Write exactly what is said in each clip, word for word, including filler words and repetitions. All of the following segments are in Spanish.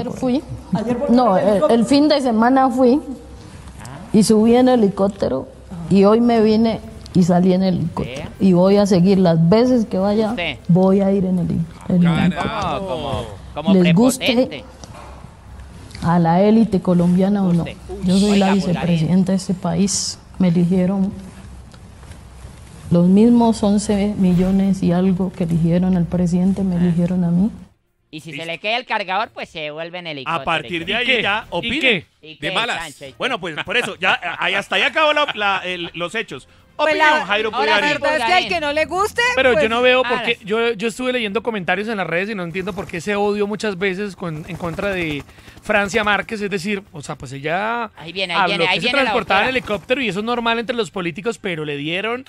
Ayer fui. ¿Ayer no, el, el fin de semana fui y subí en helicóptero y hoy me vine y salí en helicóptero. Y voy a seguir las veces que vaya, voy a ir en el helicóptero. Como les guste a la élite colombiana o no. Yo soy la vicepresidenta de este país. Me eligieron los mismos once millones y algo que eligieron al presidente, me eligieron a mí. Y si se le queda el cargador, pues se vuelve en helicóptero. A partir de ahí qué? Ya opine. De malas. Sancho, bueno, pues por eso, ya hasta ahí acabó la, la, el, los hechos. Opina, pues Jairo Pulgarín. La verdad es que al que no le guste... Pero pues, yo no veo por qué... Yo, yo estuve leyendo comentarios en las redes y no entiendo por qué ese odio muchas veces con, en contra de Francia Márquez. Es decir, o sea, pues ella... Ahí viene, ahí viene, ahí viene la transportada en helicóptero y eso es normal entre los políticos, pero le dieron...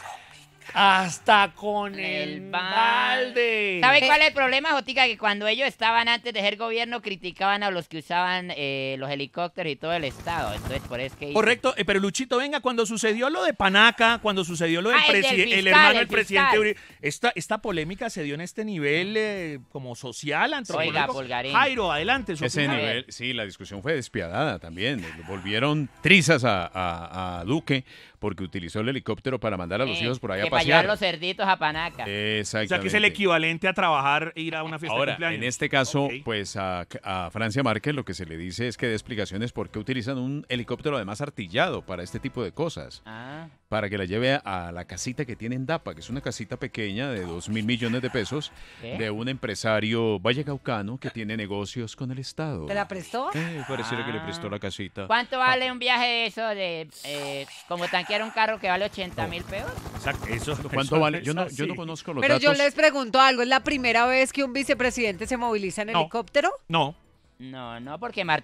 Hasta con el balde. ¿Sabe cuál es el problema, Jotica? Que cuando ellos estaban antes de ser gobierno, criticaban a los que usaban eh, los helicópteros y todo el Estado. Entonces, por eso que... Correcto, eh, pero Luchito, venga, cuando sucedió lo de Panaca, cuando sucedió lo del ah, el, del fiscal, el hermano del presidente Uribe, esta, esta polémica se dio en este nivel eh, como social, antropológico. Oiga, Jairo, adelante. Ese nivel, sí, la discusión fue despiadada también. Volvieron trizas a, a, a Duque porque utilizó el helicóptero para mandar a los eh, hijos por allá a pasear. Para llevar los cerditos a Panaca. Exactamente. O sea, que es el equivalente a trabajar, ir a una fiesta ahora, de cumpleaños. Ahora, en este caso, okay. pues a, a Francia Márquez lo que se le dice es que dé explicaciones por qué utilizan un helicóptero además artillado para este tipo de cosas. Ah. Para que la lleve a, a la casita que tiene en Dapa, que es una casita pequeña de dos mil millones de pesos, ¿qué? De un empresario vallecaucano que tiene negocios con el Estado. ¿Te la prestó? Eh, pareciera ah. que le prestó la casita. ¿Cuánto vale ah. un viaje de eso de eh, como tan era un carro que vale ochenta mil pesos. Exacto, eso, ¿cuánto eso, vale? Yo no, yo no conozco los Pero datos. Pero yo les pregunto algo, ¿es la primera vez que un vicepresidente se moviliza en no, helicóptero? No. No, no, porque Martica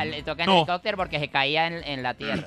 Pero, le toca en no. helicóptero porque se caía en, en la tierra.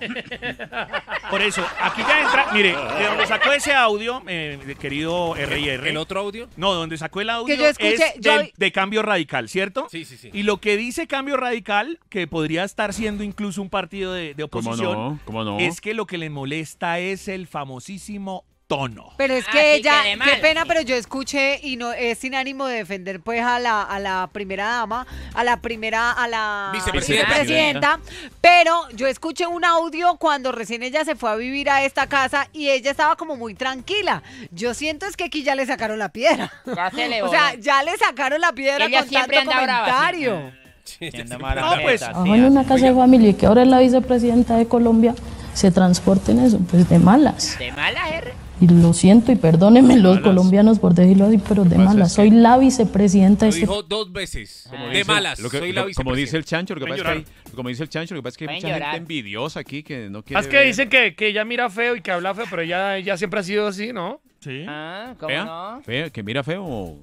Por eso, aquí ya entra, mire, de donde sacó ese audio, eh, querido R R. ¿El otro audio? No, donde sacó el audio que yo escuché, es yo... de, de Cambio Radical, ¿cierto? Sí, sí, sí. Y lo que dice Cambio Radical, que podría estar siendo incluso un partido de, de oposición, ¿Cómo no? ¿Cómo no? es que lo que le molesta es el famosísimo tono. Pero es que ah, ella, sí, qué pena, pero yo escuché y no es sin ánimo de defender pues a la, a la primera dama, a la primera, a la vicepresidenta. vicepresidenta, pero yo escuché un audio cuando recién ella se fue a vivir a esta casa y ella estaba como muy tranquila. Yo siento es que aquí ya le sacaron la piedra. Cásele, o sea, ya le sacaron la piedra ella con tanto comentario. Brava, sí. No, pues, abajo en una casa de familia y que ahora es la vicepresidenta de Colombia se transporta en eso, pues de malas. De malas, R. Y lo siento y perdónenme los malas. colombianos por decirlo así, pero de malas. Soy la vicepresidenta. Lo dijo dos veces. Ah. De malas. Lo que, soy lo, la como dice el Chancho, lo que pasa es que hay, como dice el Chancho, lo que pasa es que hay mucha llorar. gente envidiosa aquí que no quiere. Es que ver. dicen que, que ella mira feo y que habla feo, pero ella, ella siempre ha sido así, ¿no? Sí. Ah, ¿cómo ¿Fea? no? Fea, que mira feo.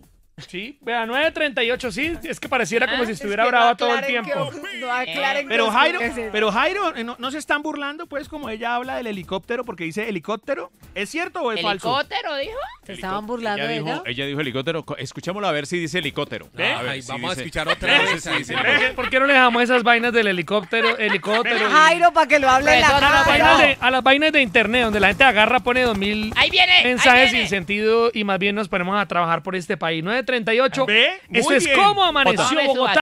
Sí, vea, nueve treinta y ocho, sí, es que pareciera ah, como si estuviera es que brava no todo el tiempo. Que, no eh, pero Jairo, se... pero Jairo ¿no, ¿no se están burlando pues como ella habla del helicóptero porque dice helicóptero? ¿Es cierto o es ¿Helicóptero falso? ¿Helicóptero dijo? ¿Se estaban burlando ella de dijo, ella? Ella dijo helicóptero, escuchémoslo a ver si dice helicóptero. ¿Eh? A ver, Ay, si vamos dice... a escuchar otra vez. ¿Eh? Si ¿Eh? ¿Por qué no le dejamos esas vainas del helicóptero? helicóptero Jairo, para que lo hable la cara. A las vainas de internet donde la gente agarra, pone dos mil mensajes sin sentido y más bien nos ponemos a trabajar por este país. nueve treinta y ocho. Eso es como amaneció Bogotá.